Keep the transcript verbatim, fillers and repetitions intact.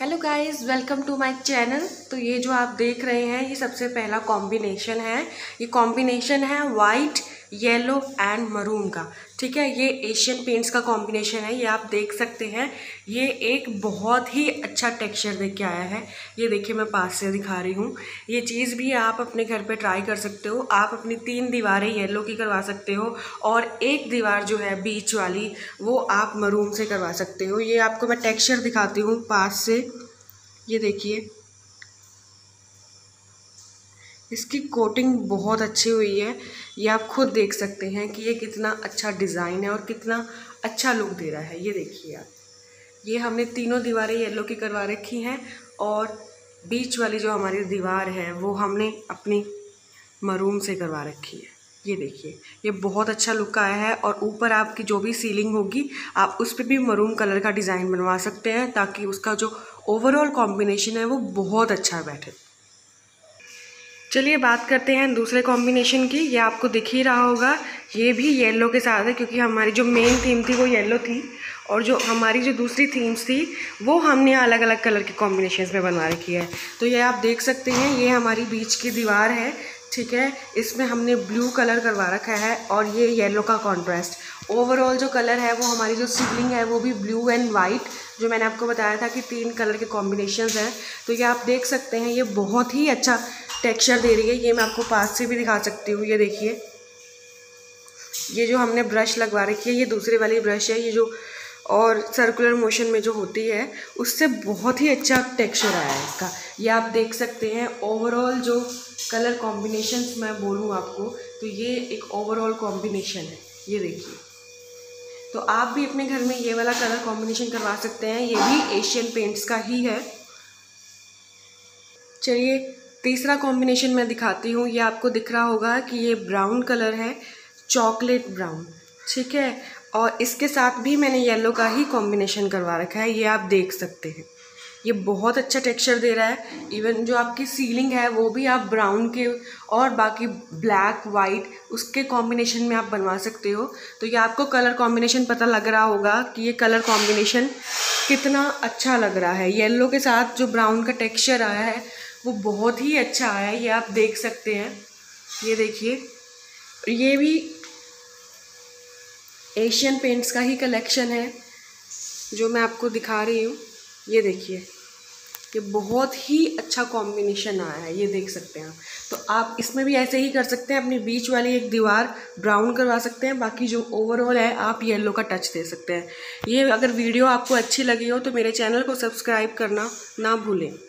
Hello guys, welcome to my channel. तो ये जो आप देख रहे हैं, ये सबसे पहला कॉम्बिनेशन है। ये कॉम्बिनेशन है वाइट, येलो एंड मरून का। ठीक है, ये एशियन पेंट्स का कॉम्बिनेशन है। ये आप देख सकते हैं, ये एक बहुत ही अच्छा टेक्सचर दे के आया है। ये देखिए, मैं पास से दिखा रही हूँ। ये चीज़ भी आप अपने घर पे ट्राई कर सकते हो। आप अपनी तीन दीवारें येलो की करवा सकते हो और एक दीवार जो है बीच वाली वो आप मरून से करवा सकते हो। ये आपको मैं टेक्स्चर दिखाती हूँ पास से। ये देखिए, इसकी कोटिंग बहुत अच्छी हुई है। ये आप खुद देख सकते हैं कि ये कितना अच्छा डिज़ाइन है और कितना अच्छा लुक दे रहा है। ये देखिए आप, ये हमने तीनों दीवारें येलो की करवा रखी हैं और बीच वाली जो हमारी दीवार है वो हमने अपनी मरून से करवा रखी है। ये देखिए, ये बहुत अच्छा लुक आया है। और ऊपर आपकी जो भी सीलिंग होगी, आप उस पर भी मरून कलर का डिज़ाइन बनवा सकते हैं ताकि उसका जो ओवरऑल कॉम्बिनेशन है वो बहुत अच्छा बैठे। चलिए बात करते हैं दूसरे कॉम्बिनेशन की। ये आपको दिख ही रहा होगा, ये भी येलो के साथ है क्योंकि हमारी जो मेन थीम थी वो येलो थी और जो हमारी जो दूसरी थीम्स थी वो हमने अलग अलग कलर के कॉम्बिनेशंस में बनवा रखी है। तो ये आप देख सकते हैं, ये हमारी बीच की दीवार है। ठीक है, इसमें हमने ब्लू कलर करवा रखा है और ये येलो का कॉन्ट्रास्ट। ओवरऑल जो कलर है वो हमारी जो सीलिंग है वो भी ब्लू एंड वाइट, जो मैंने आपको बताया था कि तीन कलर के कॉम्बिनेशंस हैं। तो ये आप देख सकते हैं, ये बहुत ही अच्छा टेक्सचर दे रही है। ये मैं आपको पास से भी दिखा सकती हूँ। ये देखिए, ये जो हमने ब्रश लगवा रखी है ये दूसरे वाली ब्रश है, ये जो और सर्कुलर मोशन में जो होती है उससे बहुत ही अच्छा टेक्सचर आया है इसका। ये आप देख सकते हैं। ओवरऑल जो कलर कॉम्बिनेशंस मैं बोलूँ आपको, तो ये एक ओवरऑल कॉम्बिनेशन है। ये देखिए, तो आप भी अपने घर में ये वाला कलर कॉम्बिनेशन करवा सकते हैं। ये भी एशियन पेंट्स का ही है। चलिए तीसरा कॉम्बिनेशन मैं दिखाती हूँ। ये आपको दिख रहा होगा कि ये ब्राउन कलर है, चॉकलेट ब्राउन। ठीक है, और इसके साथ भी मैंने येलो का ही कॉम्बिनेशन करवा रखा है। ये आप देख सकते हैं, ये बहुत अच्छा टेक्सचर दे रहा है। इवन जो आपकी सीलिंग है वो भी आप ब्राउन के और बाकी ब्लैक वाइट उसके कॉम्बिनेशन में आप बनवा सकते हो। तो ये आपको कलर कॉम्बिनेशन पता लग रहा होगा कि ये कलर कॉम्बिनेशन कितना अच्छा लग रहा है। येलो के साथ जो ब्राउन का टेक्सचर आया है वो बहुत ही अच्छा आया है। ये आप देख सकते हैं। ये देखिए, ये भी एशियन पेंट्स का ही कलेक्शन है जो मैं आपको दिखा रही हूँ। ये देखिए, ये बहुत ही अच्छा कॉम्बिनेशन आया है। ये देख सकते हैं। तो आप इसमें भी ऐसे ही कर सकते हैं, अपनी बीच वाली एक दीवार ब्राउन करवा सकते हैं, बाकी जो ओवरऑल है आप येलो का टच दे सकते हैं। ये अगर वीडियो आपको अच्छी लगी हो तो मेरे चैनल को सब्सक्राइब करना ना भूलें।